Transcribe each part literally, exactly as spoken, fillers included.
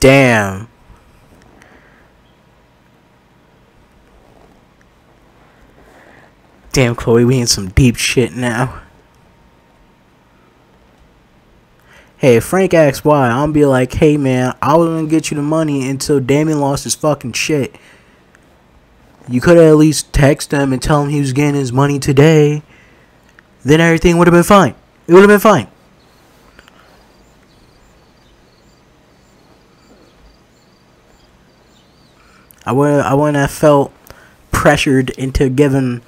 Damn. Damn, Chloe, we in some deep shit now. Hey, if Frank asks why, I'm gonna be like, hey man, I was gonna get you the money until Damien lost his fucking shit. You could have at least text him and tell him he was getting his money today. Then everything would have been fine. It would have been fine. I would I wouldn't have felt pressured into giving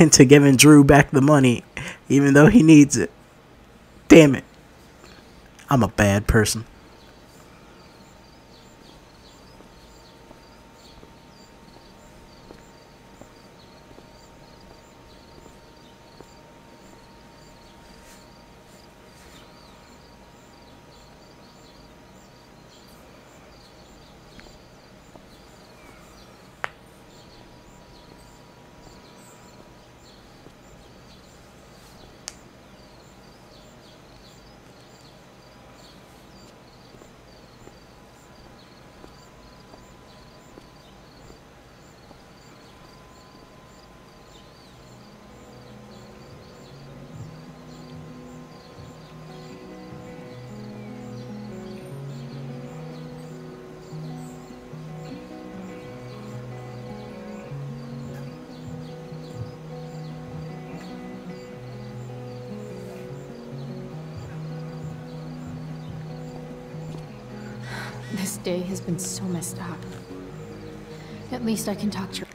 into giving Drew back the money, even though he needs it. Damn it. I'm a bad person. This day has been so messed up. At least I can talk to her.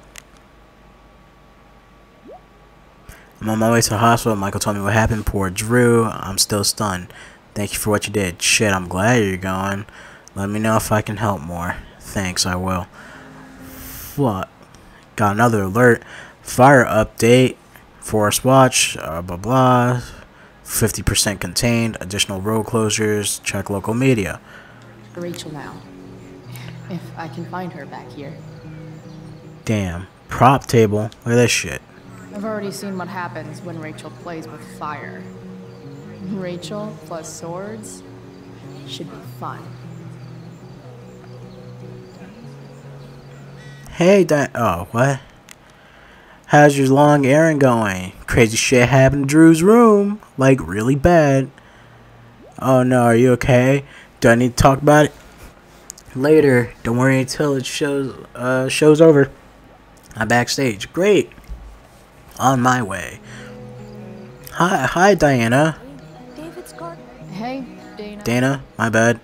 I'm on my way to the hospital. Michael told me what happened. Poor Drew. I'm still stunned. Thank you for what you did. Shit, I'm glad you're gone. Let me know if I can help more. Thanks, I will. What? Got another alert. Fire update. Forest watch. Uh, blah, blah. fifty percent contained. Additional road closures. Check local media. Rachel now. If I can find her back here. Damn. Prop table. Look at this shit. I've already seen what happens when Rachel plays with fire. Rachel plus swords should be fun. Hey, Di- oh, what? How's your long errand going? Crazy shit happened in Drew's room. Like, really bad. Oh no, are you okay? Do I need to talk about it later? Don't worry until it shows uh, shows over. I'm backstage. Great. On my way. Hi, hi, Diana. David's garden. Hey, Dana. Dana, my bad.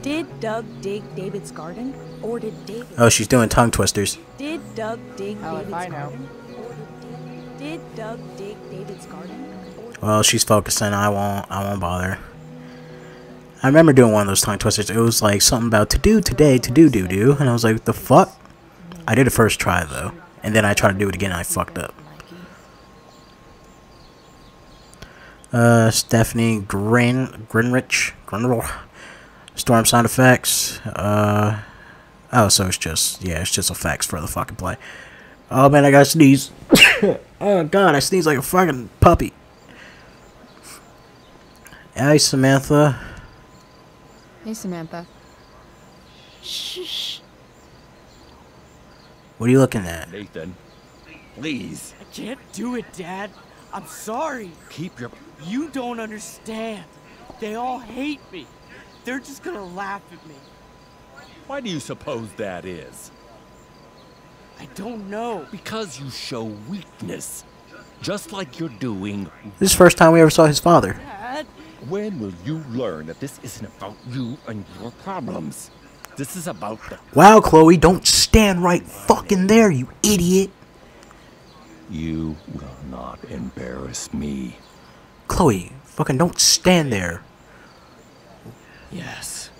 Did Doug dig David's garden, or did David? Oh, she's doing tongue twisters. Did Doug dig How David's I garden? Or did, did Doug dig David's garden? Well, she's focusing. I won't. I won't bother. I remember doing one of those tongue twisters. It was like something about to do today, to do do do, and I was like, what the fuck? I did it first try though, and then I tried to do it again and I fucked up. Uh, Stephanie Grin Grinrich Grinrich Storm sound effects. Uh, oh, so it's just yeah, it's just effects for the fucking play. Oh man, I gotta sneeze. Oh god, I sneeze like a fucking puppy. Hey, Samantha. Hey, Samantha. Shh. What are you looking at? Nathan, please. I can't do it, Dad. I'm sorry. Keep your... You don't understand. They all hate me. They're just gonna laugh at me. Why do you suppose that is? I don't know. Because you show weakness. Just like you're doing. This is the first time we ever saw his father. Dad. When will you learn that this isn't about you and your problems? This is about the... Wow, Chloe, don't stand right fucking there, you idiot. You will not embarrass me. Chloe, fucking don't stand there. Yes.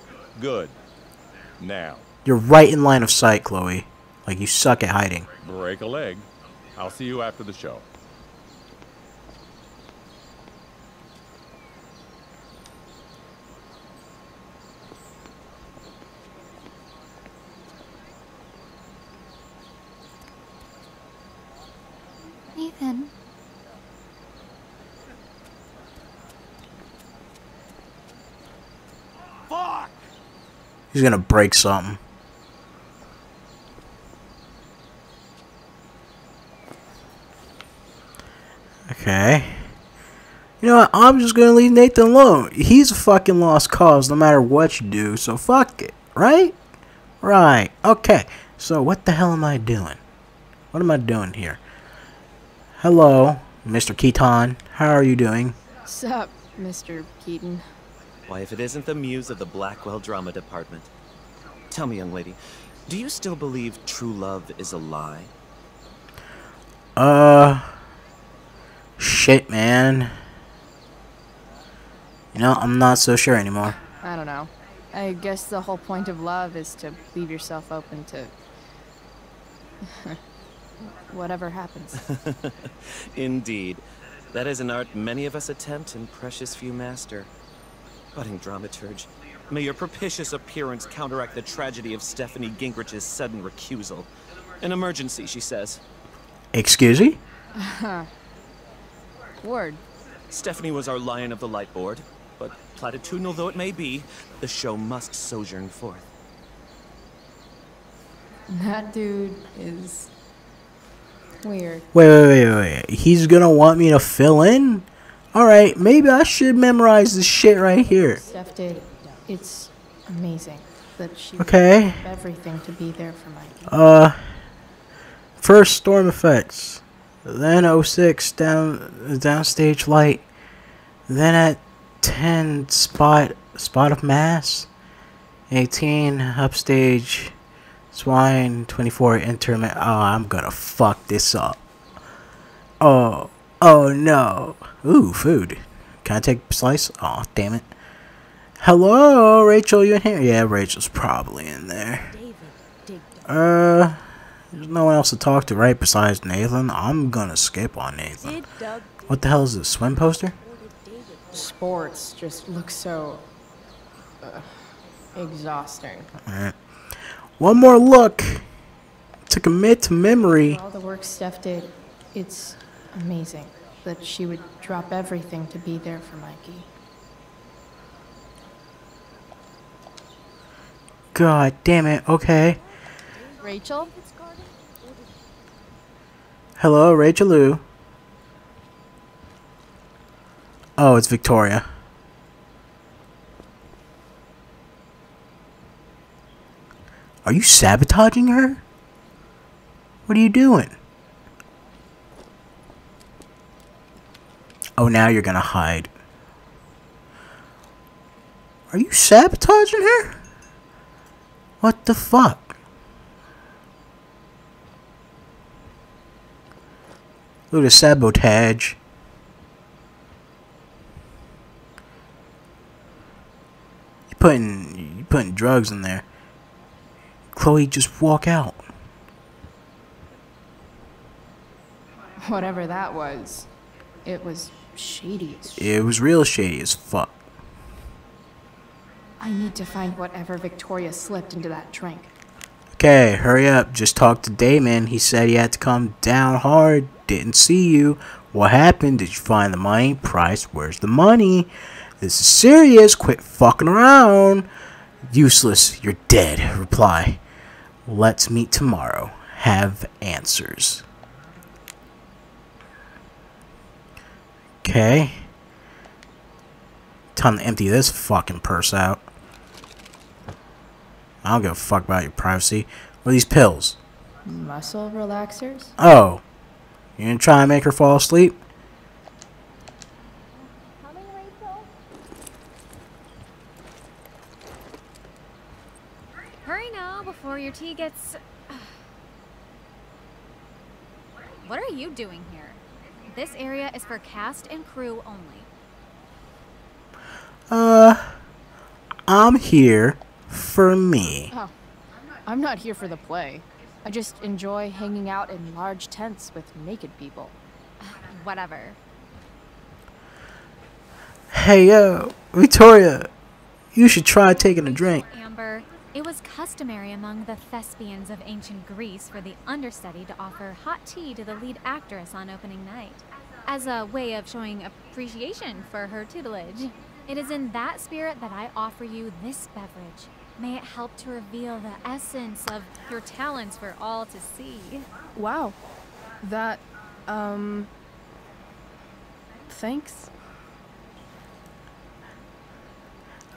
Good. Now. You're right in line of sight, Chloe. Like, you suck at hiding. Break a leg. I'll see you after the show. Nathan. Fuck! He's gonna break something. Okay. You know what? I'm just gonna leave Nathan alone. He's a fucking lost cause no matter what you do, so fuck it. Right? Right. Okay. So what the hell am I doing? What am I doing here? Hello, Mister Keaton. How are you doing? Sup, Mister Keaton. Why, if it isn't the muse of the Blackwell Drama Department. Tell me, young lady, do you still believe true love is a lie? Uh... Shit, man. You know, I'm not so sure anymore. I don't know. I guess the whole point of love is to leave yourself open to... whatever happens. Indeed. That is an art many of us attempt and precious few master. Budding dramaturge, may your propitious appearance counteract the tragedy of Stephanie Gingrich's sudden recusal. An emergency, she says. Excuse me? Word. Stephanie was our lion of the light board, but platitudinal though it may be, the show must sojourn forth. That dude is weird. Wait, wait, wait, wait. He's gonna want me to fill in? Alright, maybe I should memorize this shit right here. Steph did. It's amazing that she okay. did everything to be there for Mike. Uh, first storm effects. Then oh six down downstage light, then at ten spot spot of mass, eighteen upstage swine, twenty-four interment. Oh, I'm gonna fuck this up. Oh, oh no. Ooh, food. Can I take a slice? Oh, damn it. Hello, Rachel, you in here? Yeah, Rachel's probably in there. Uh. There's no one else to talk to, right, besides Nathan? I'm gonna skip on Nathan. What the hell is this, swim poster? Sports just look so... Uh, exhausting. Alright. One more look to commit to memory. For all the work Steph did, it's amazing that she would drop everything to be there for Mikey. God damn it, okay. Rachel? Hello, Rachel Lou. Oh, it's Victoria. Are you sabotaging her? What are you doing? Oh, now you're gonna hide. Are you sabotaging her? What the fuck? Look at sabotage. You're putting, you're putting drugs in there. Chloe, just walk out. Whatever that was, it was shady as shit. It was real shady as fuck. I need to find whatever Victoria slipped into that drink. Okay, hurry up. Just talked to Damon. He said he had to come down hard. Didn't see you. What happened? Did you find the money? Price, where's the money? This is serious. Quit fucking around. Useless. You're dead. Reply. Let's meet tomorrow. Have answers. Okay. Time to empty this fucking purse out. I don't give a fuck about your privacy. What are these pills? Muscle relaxers? Oh. You gonna try and make her fall asleep? Hurry now before your tea gets... What are you doing here? This area is for cast and crew only. Uh, I'm here for me. Oh, I'm not here for the play. I just enjoy hanging out in large tents with naked people. Whatever. Hey, yo, Victoria, you should try taking a drink. Amber, it was customary among the thespians of ancient Greece for the understudy to offer hot tea to the lead actress on opening night, as a way of showing appreciation for her tutelage. It is in that spirit that I offer you this beverage. May it help to reveal the essence of your talents for all to see. Wow. That, um... thanks.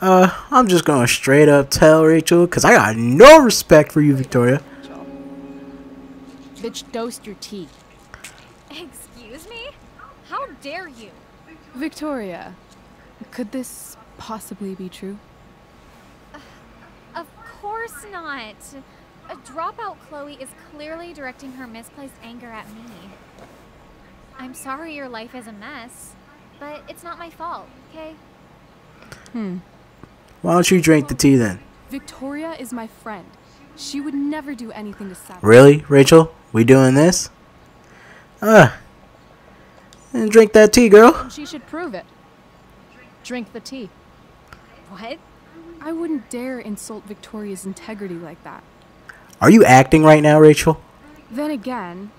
Uh, I'm just gonna straight up tell Rachel, because I got no respect for you, Victoria. Bitch, dosed your tea. Excuse me? How dare you? Victoria, could this possibly be true? Of course not. A dropout Chloe is clearly directing her misplaced anger at me. I'm sorry your life is a mess, but it's not my fault, okay? Hmm. Why don't you drink the tea then? Victoria is my friend. She would never do anything to sabotage. Really, Rachel? We doing this? Ugh. And drink that tea, girl. She should prove it. Drink the tea. What? I wouldn't dare insult Victoria's integrity like that. Are you acting right now, Rachel? Then again,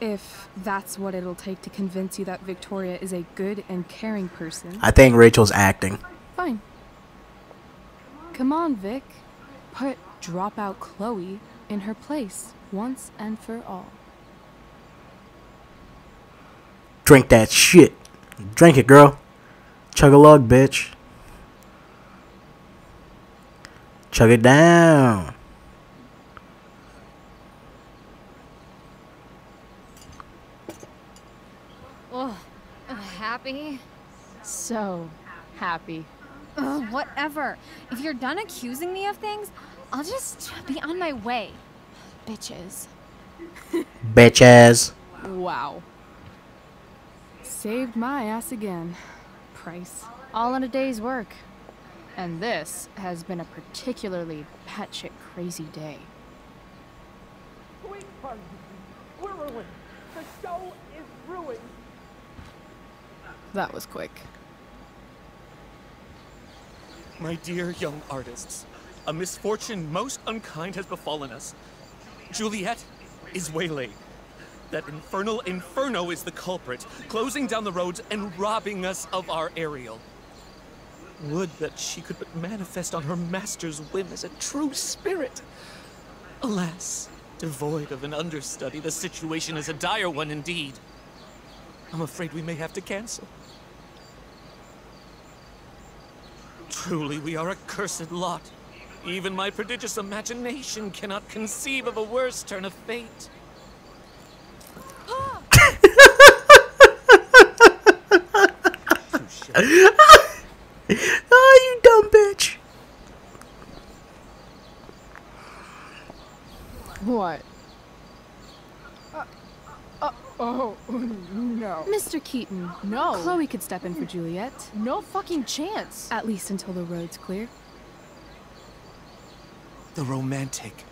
if that's what it'll take to convince you that Victoria is a good and caring person... I think Rachel's acting. Fine. Come on, Vic. Put dropout Chloe in her place once and for all. Drink that shit. Drink it, girl. Chug-a-lug, bitch. Chug it down. Oh, happy? So happy. Ugh, whatever. If you're done accusing me of things, I'll just be on my way. Bitches. Bitches. Wow. Saved my ass again, Price. All in a day's work. And this has been a particularly batshit crazy day. We're ruined. The show is ruined. That was quick. My dear young artists, a misfortune most unkind has befallen us. Juliet is waylaid. That infernal inferno is the culprit, closing down the roads and robbing us of our Ariel. Would that she could but manifest on her master's whim as a true spirit. Alas, devoid of an understudy, the situation is a dire one indeed. I'm afraid we may have to cancel. Truly, we are a cursed lot. Even my prodigious imagination cannot conceive of a worse turn of fate. Oh, you dumb bitch. What? Uh, uh, oh, no. Mister Keaton, no. Chloe could step in for Juliet. No fucking chance. At least until the road's clear. The romantic.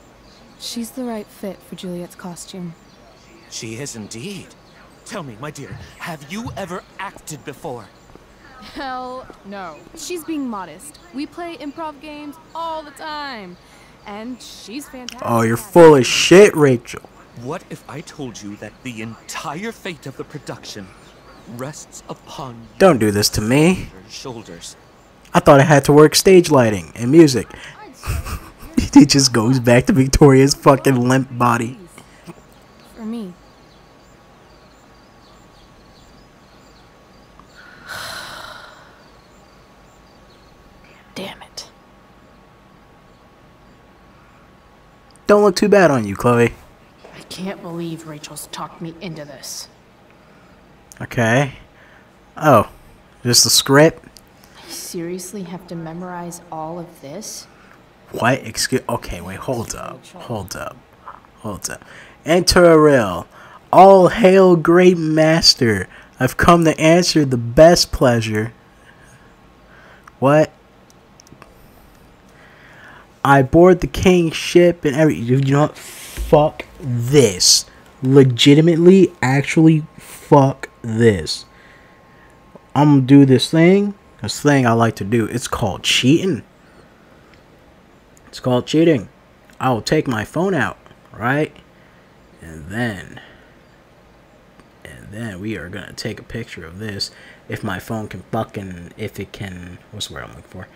She's the right fit for Juliet's costume. She is indeed. Tell me, my dear, have you ever acted before? Hell no. She's being modest. We play improv games all the time. And she's fantastic. Oh, you're full of shit, Rachel. What if I told you that the entire fate of the production rests upon... Don't do this to me. Shoulders. I thought I had to work stage lighting and music. It just goes back to Victoria's fucking limp body. For me. Damn it. Don't look too bad on you, Chloe. I can't believe Rachel's talked me into this. Okay. Oh, just the script? I seriously have to memorize all of this? What? Excuse. Okay, wait, hold up. Hold up. Hold up. Enter Ariel. All hail, great master. I've come to answer the best pleasure. What? I board the king's ship and every. You know what? Fuck this. Legitimately, actually, fuck this. I'm gonna do this thing. This thing I like to do. It's called cheating. It's called cheating. I will take my phone out, right? And then. And then we are gonna take a picture of this. If my phone can fucking. If it can. What's the word I'm looking for?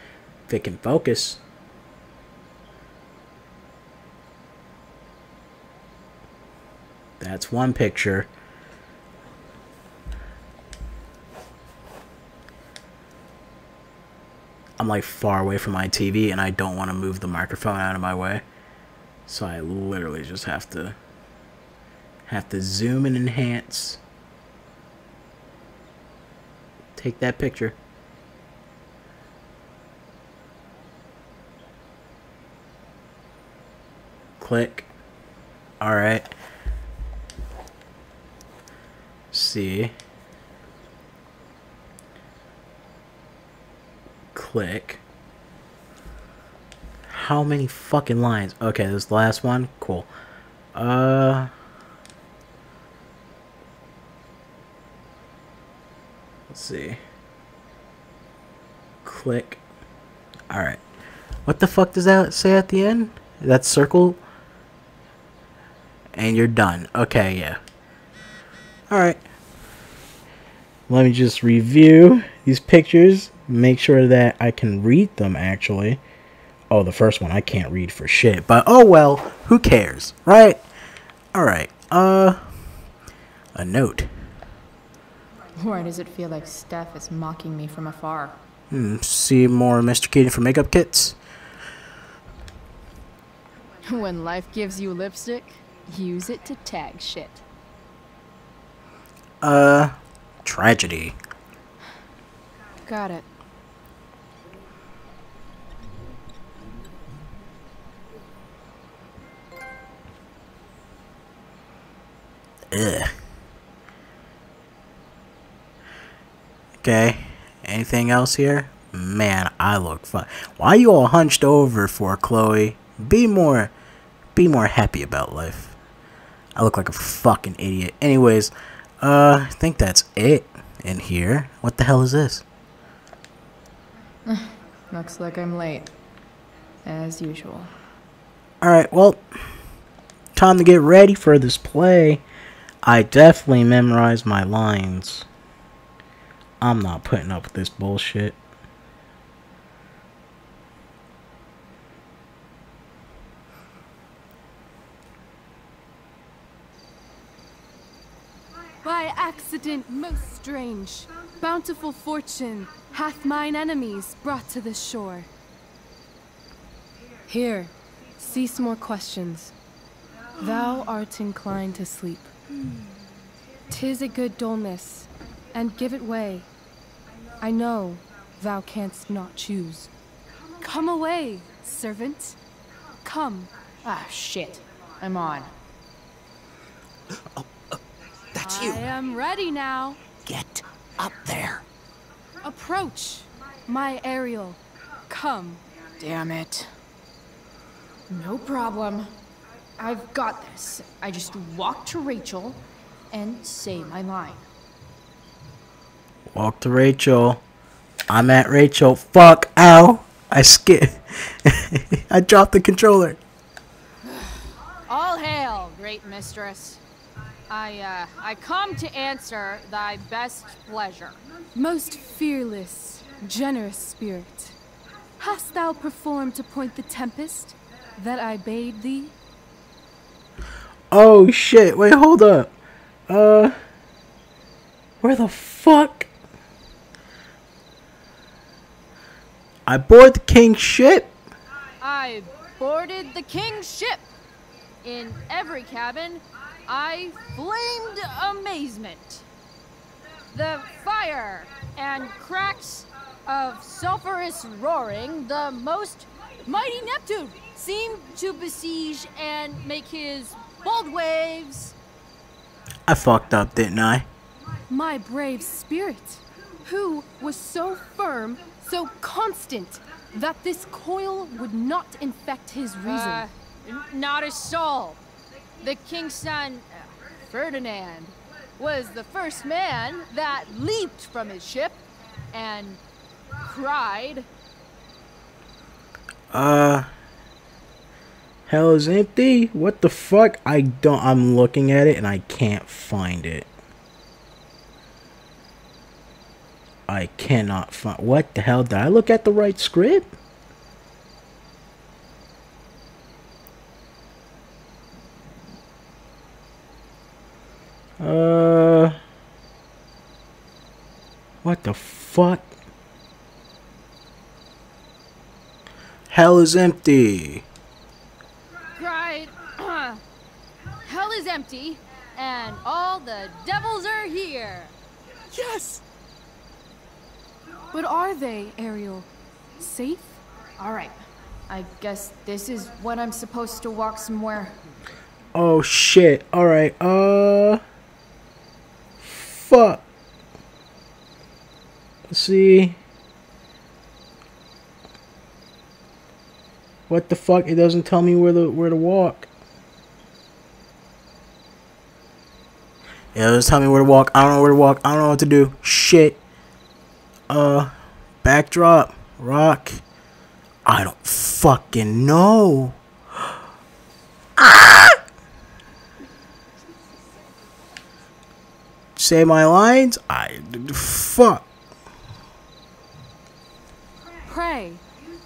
If it can focus. That's one picture. I'm like far away from my T V and I don't want to move the microphone out of my way. So I literally just have to have to zoom and enhance. Take that picture. Click. All right. See. Click. How many fucking lines? Okay, this is the last one. Cool. Uh. Let's see. Click. All right. What the fuck does that say at the end? That circle. And you're done. Okay, yeah. Alright. Let me just review these pictures. Make sure that I can read them, actually. Oh, the first one I can't read for shit. But, oh well. Who cares? Right? Alright. Uh, a note. Why does it feel like Steph is mocking me from afar? Hmm, see more Mister Keaton for makeup kits? When life gives you lipstick, use it to tag shit. Uh, tragedy. Got it. Ugh. Okay. Anything else here? Man, I look fun. Why are you all hunched over for, Chloe? Be more, be more happy about life. I look like a fucking idiot. Anyways, uh, I think that's it in here. What the hell is this? Looks like I'm late. As usual. Alright, well, time to get ready for this play. I definitely memorized my lines. I'm not putting up with this bullshit. By accident most strange, bountiful fortune hath mine enemies brought to the shore. Here, cease more questions. Thou art inclined to sleep. Tis a good dullness, and give it way. I know thou canst not choose. Come away, servant. Come. Ah, shit. I'm on. That's you. I am ready now. Get up there. Approach, my Ariel. Come. Damn it. No problem. I've got this. I just walk to Rachel and say my line. Walk to Rachel. I'm at Rachel. Fuck. Ow. I skipped. I dropped the controller. All hail, great mistress. I, uh, I come to answer thy best pleasure. Most fearless, generous spirit, hast thou performed to point the tempest that I bade thee? Oh shit, wait, hold up. Uh, where the fuck? I boarded the king's ship. I boarded the king's ship. In every cabin, I flamed amazement. The fire and cracks of sulfurous roaring, the most mighty Neptune seemed to besiege and make his bold waves. I fucked up, didn't I? My brave spirit, who was so firm, so constant, that this coil would not infect his reason. Uh, not a soul. The king's son, Ferdinand, was the first man that leaped from his ship and cried. Uh, hell is empty? What the fuck? I don't, I'm looking at it and I can't find it. I cannot find, what the hell? Did I look at the right script? Uh, what the fuck? Hell is empty. Cried. Hell is empty, and all the devils are here. Yes. But are they, Ariel? Safe? All right. I guess this is when I'm supposed to walk somewhere. Oh shit. All right. Uh. Fuck. Let's see. What the fuck? It doesn't tell me where to where to walk. Yeah, it doesn't tell me where to walk. I don't know where to walk. I don't know what to do. Shit. Uh, backdrop, rock. I don't fucking know. Ah! Say my lines. I fuck. Pray.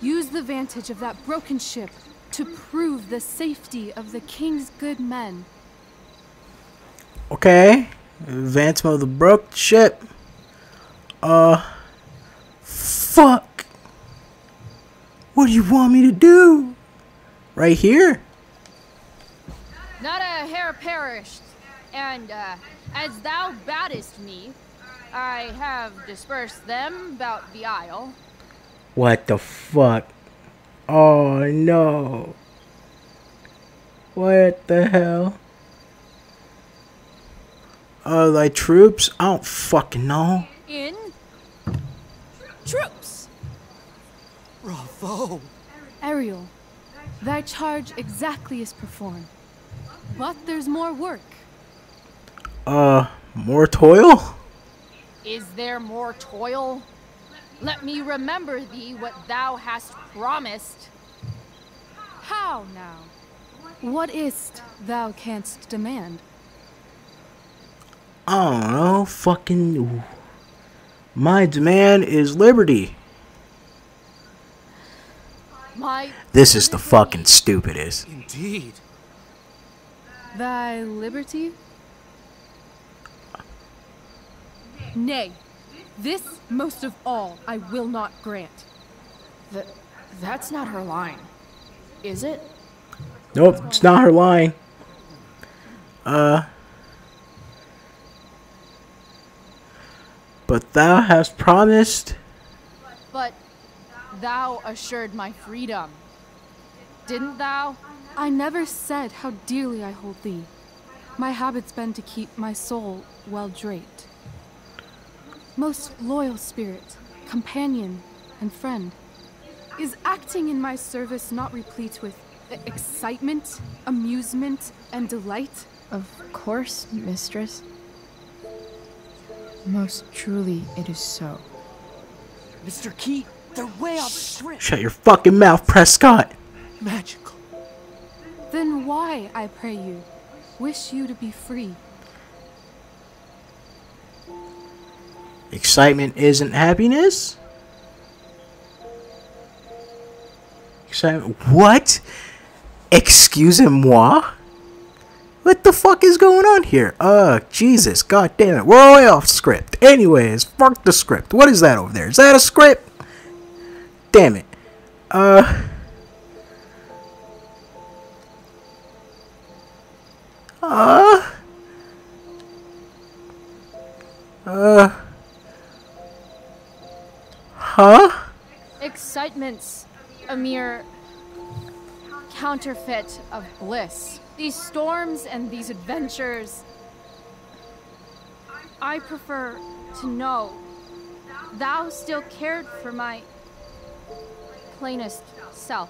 Use the vantage of that broken ship to prove the safety of the king's good men. Okay. Advancement of the broken ship. Uh. Fuck. What do you want me to do? Right here? Not a hair perished. And, uh, as thou baddest me, I have dispersed them about the isle. What the fuck? Oh no. What the hell? Uh, thy troops? I don't fucking know. In? Troops! Bravo! Ariel, thy charge exactly is performed. But there's more work. Uh, more toil? Is there more toil? Let me remember thee what thou hast promised. How now? What is't thou canst demand? I don't know, fucking... My demand is liberty. My this is the fucking stupidest. Indeed. Thy liberty? Nay. This, most of all, I will not grant. Th that's not her line, is it? Nope, it's not her line. Uh... But thou hast promised... But thou assured my freedom, didn't thou? I never said how dearly I hold thee. My habit's been to keep my soul well draped. Most loyal spirit, companion, and friend. Is acting in my service not replete with excitement, amusement, and delight? Of course, mistress. Most truly it is so. Mister Keaton, they're way off script. Shut your fucking mouth, Prescott. Magical. Then why, I pray you, wish you to be free? Excitement isn't happiness? Excitement? What? Excusez-moi? What the fuck is going on here? Uh, Jesus, god damn it. We're way off script. Anyways, fuck the script. What is that over there? Is that a script? Damn it. Uh. Uh. Uh. Huh? Excitement's a mere counterfeit of bliss. These storms and these adventures... I prefer to know thou still cared for my plainest self.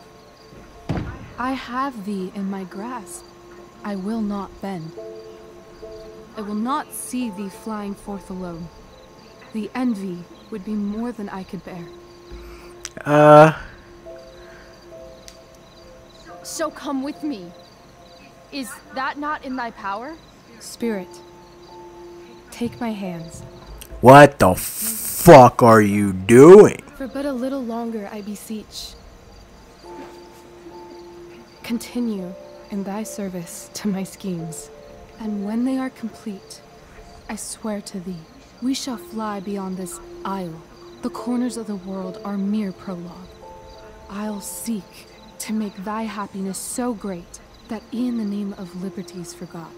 I have thee in my grasp. I will not bend. I will not see thee flying forth alone. The envy would be more than I could bear. Uh... So come with me. Is that not in thy power? Spirit, take my hands. What the fuck are you doing? For but a little longer, I beseech. Continue in thy service to my schemes. And when they are complete, I swear to thee, we shall fly beyond this isle. The corners of the world are mere prologue. I'll seek to make thy happiness so great that e'en the name of liberty's forgot.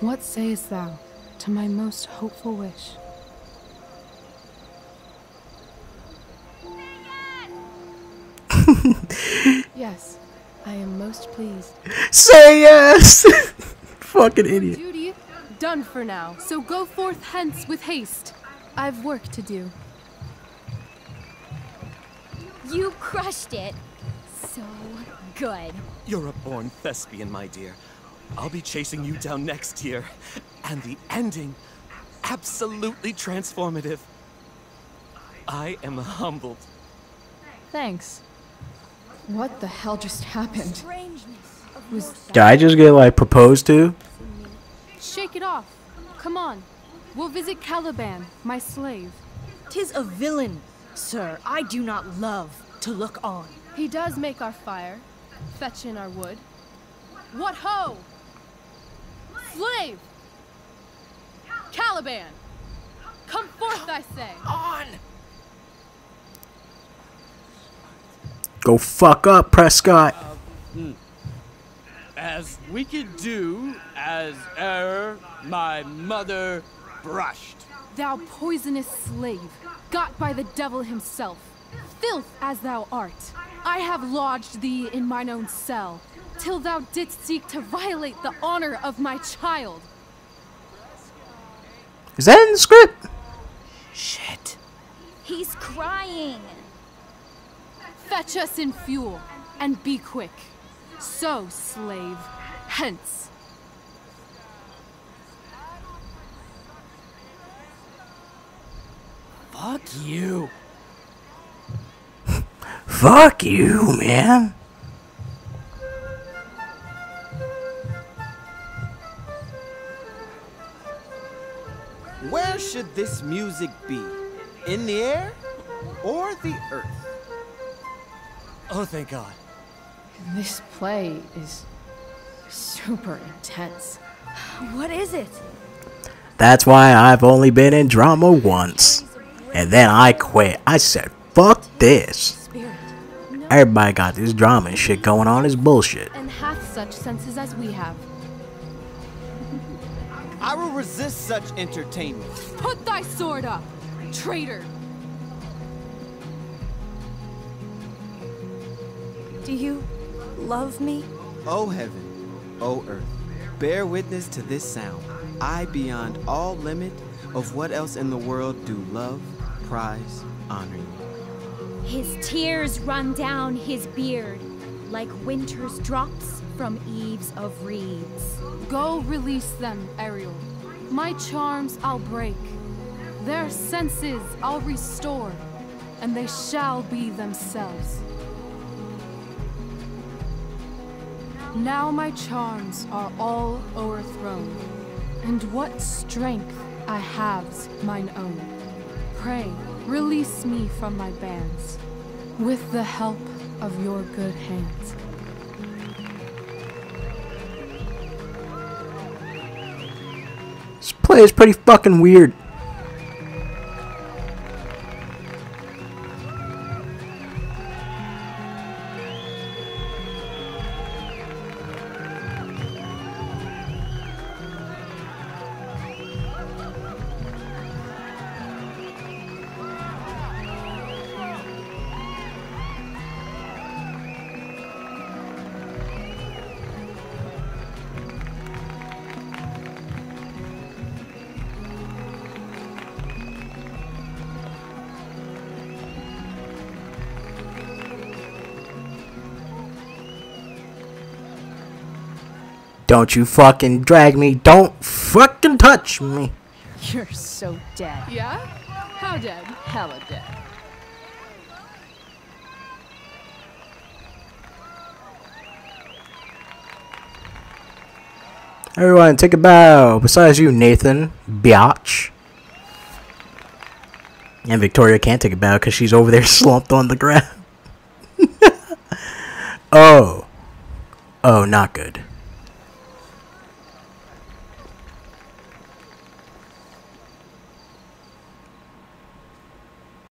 What sayest thou to my most hopeful wish? Yes, I am most pleased. Say yes! Fucking idiot. Duty done for now, so go forth hence with haste. I've work to do. You crushed it. So good. You're a born thespian, my dear. I'll be chasing you down next year. And the ending, absolutely transformative. I am humbled. Thanks. What the hell just happened? Was Did I just get, like, proposed to? Shake it off. Come on. We'll visit Caliban, my slave. 'Tis a villain, sir. I do not love to look on. He does make our fire, fetch in our wood. What ho! Slave! Caliban! Come forth, I say! On! Go fuck up, Prescott! Uh, mm. As wicked do as e'er my mother brushed. Thou poisonous slave, got by the devil himself, filth as thou art, I have lodged thee in mine own cell, till thou didst seek to violate the honor of my child. Is that in the script? Shit. He's crying. Fetch us in fuel, and be quick. So, slave, hence. Fuck you. Fuck you, man. Where should this music be? In the air or the earth? Oh, thank God. This play is super intense. What is it? That's why I've only been in drama once. And then I quit. I said, fuck this. Everybody got this drama and shit going on is bullshit. And hath such senses as we have. I will resist such entertainment. Put thy sword up, traitor. Do you love me? O heaven, O earth, bear witness to this sound. I beyond all limit of what else in the world do love, prize, honor you. His tears run down his beard like winter's drops from eaves of reeds. Go release them, Ariel. My charms I'll break. Their senses I'll restore, and they shall be themselves. Now my charms are all overthrown, and what strength I have's mine own. Pray, release me from my bands, with the help of your good hands. This play is pretty fucking weird. Don't you fucking drag me. Don't fucking touch me. You're so dead. Yeah? How dead? Hella dead. Everyone, take a bow. Besides you, Nathan. Biatch. And Victoria can't take a bow because she's over there slumped on the ground. Oh. Oh, not good.